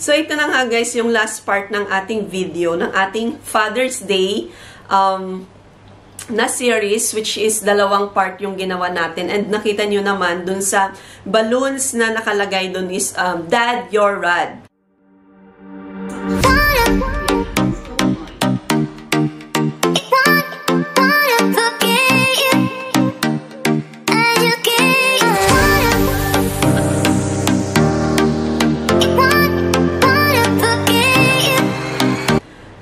So ito na nga guys yung last part ng ating video, ng ating Father's Day na series, which is dalawang part yung ginawa natin. And nakita nyo naman dun sa balloons na nakalagay dun is Dad, You're Rad.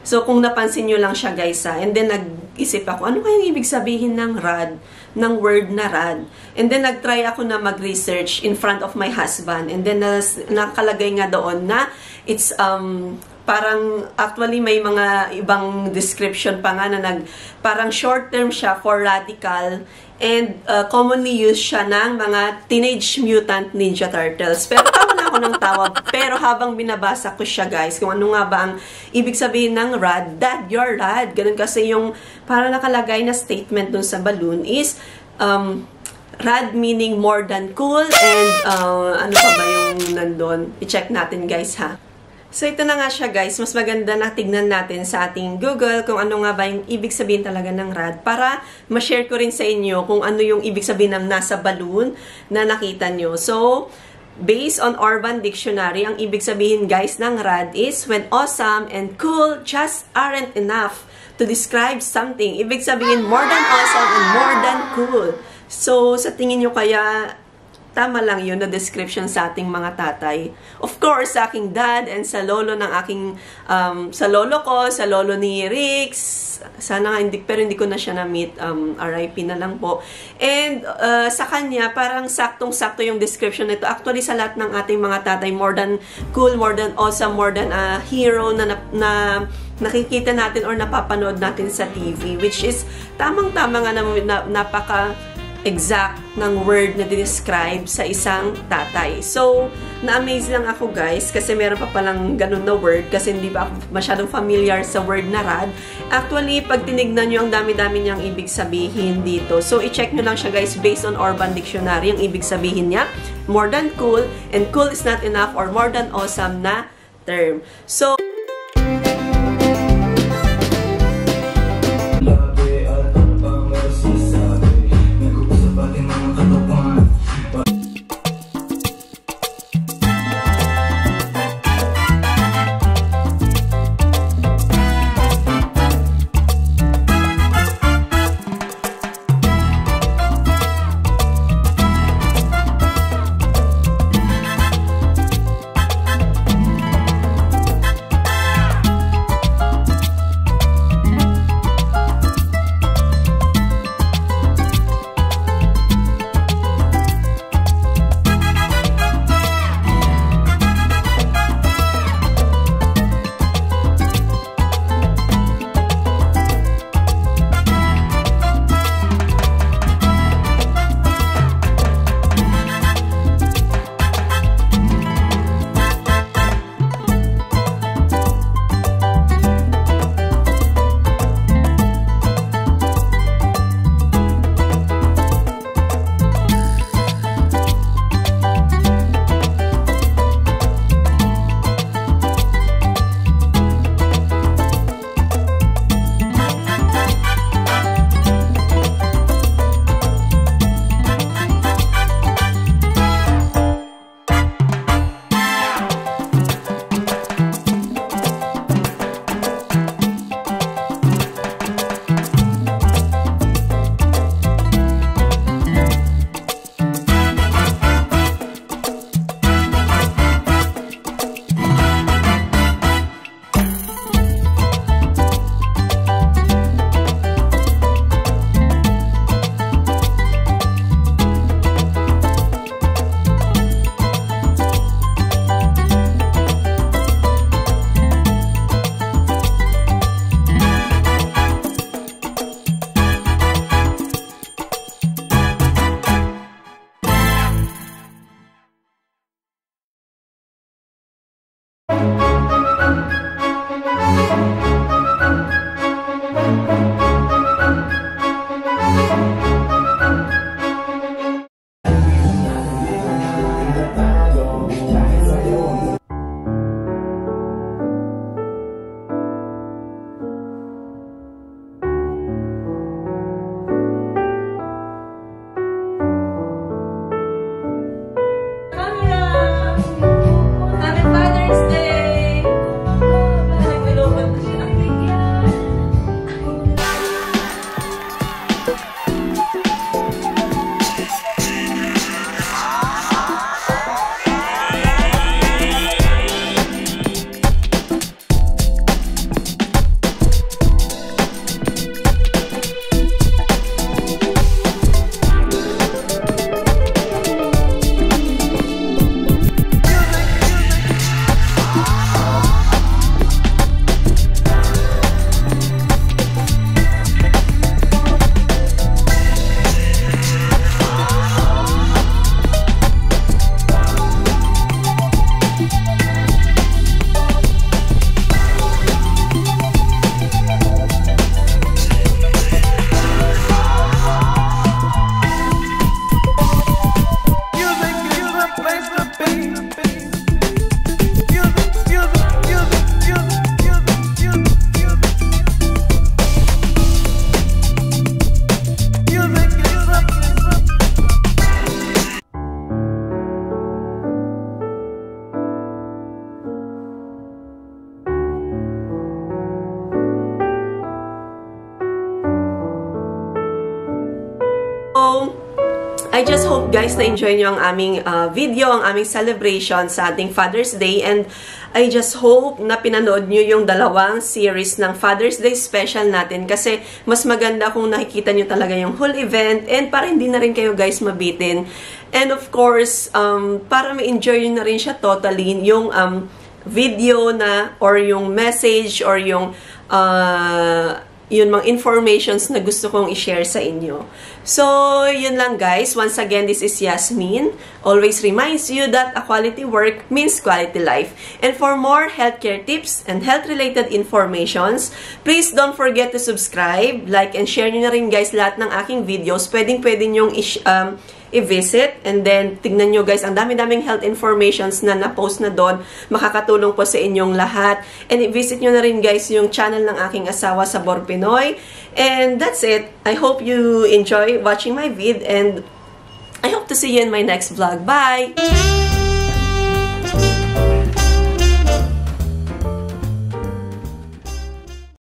So, kung napansin nyo lang siya, guys, and then nag-isip ako, ano kayang ibig sabihin ng rad, ng word na rad? And then, nag-try ako na mag-research in front of my husband. And then, nakalagay nga doon na it's, parang, actually, may mga ibang description pa nga na parang short-term siya for radical. And commonly used siya ng mga Teenage Mutant Ninja Turtles. Pero, ako ng tawag. Pero habang binabasa ko siya, guys, kung ano nga ba ang ibig sabihin ng rad, Dad, You're Rad. Ganun kasi yung para nakalagay na statement dun sa balloon is rad meaning more than cool and ano pa ba yung nandun? I-check natin, guys, ha? So, ito na nga siya, guys. Mas maganda na tignan natin sa ating Google kung ano nga ba yung ibig sabihin talaga ng rad para ma-share ko rin sa inyo kung ano yung ibig sabihin ng nasa balloon na nakita nyo. So, based on Urban Dictionary, ang ibig sabihin, guys, ng rad is when awesome and cool just aren't enough to describe something. Ibig sabihin, more than awesome and more than cool. So, sa tingin nyo kaya, tama lang yun na description sa ating mga tatay. Of course, sa aking dad and sa lolo ng aking, sa lolo ko, sa lolo ni Rix. Sana nga, pero hindi ko na siya na-meet. RIP na lang po. And sa kanya, parang saktong-sakto yung description nito. Actually, sa lahat ng ating mga tatay, more than cool, more than awesome, more than a hero na nakikita natin or napapanood natin sa TV. Which is, tamang-tama nga na napaka exact ng word na describe sa isang tatay. So, na-amaze lang ako, guys, kasi meron pa palang ganun na word kasi hindi pa ako masyadong familiar sa word na rad. Actually, pag tinignan nyo, ang dami-dami niyang ibig sabihin dito. So, i-check nyo lang siya, guys, based on Urban Dictionary, ang ibig sabihin niya, more than cool, and cool is not enough or more than awesome na term. So, I just hope guys na enjoy nyo ang aming video, ang aming celebration sa ating Father's Day, and I just hope na pinanood nyo yung dalawang series ng Father's Day special natin kasi mas maganda kung nakikita nyo talaga yung whole event and para hindi na rin kayo guys mabitin. And of course, para ma-enjoy nyo na rin siya totally yung video na or yung message or yung yun mga informations na gusto kong i-share sa inyo. So, yun lang guys. Once again, this is Yasmin. Always reminds you that a quality work means quality life. And for more healthcare tips and health-related informations, please don't forget to subscribe, like, and share nyo na rin guys lahat ng aking videos. Pwedeng-pwede nyong i-visit. And then, tignan nyo guys, ang dami-daming health informations na na-post na doon. Makakatulong po sa inyong lahat. And i-visit nyo na rin guys yung channel ng aking asawa sa Borpinoy. And that's it. I hope you enjoy watching my vid. And I hope to see you in my next vlog. Bye!